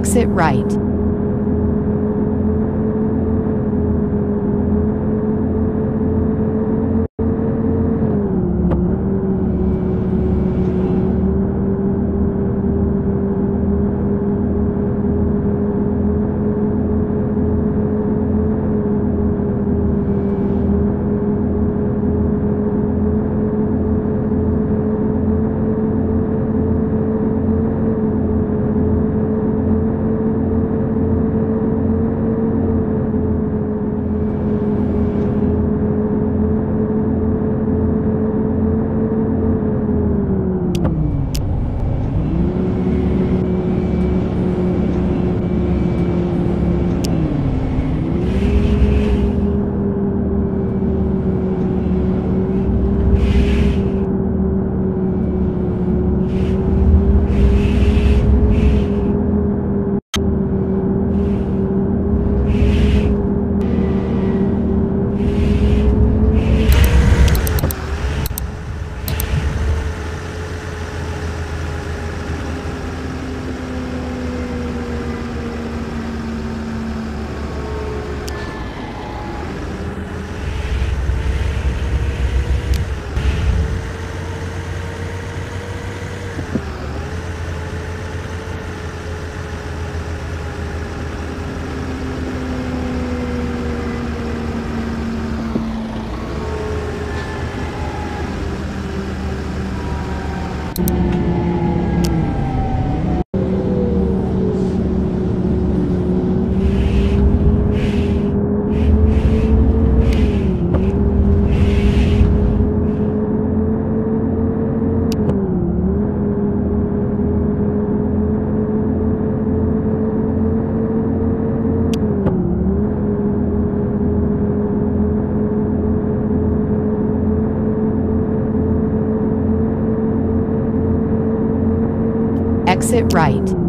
Exit right. Exit right.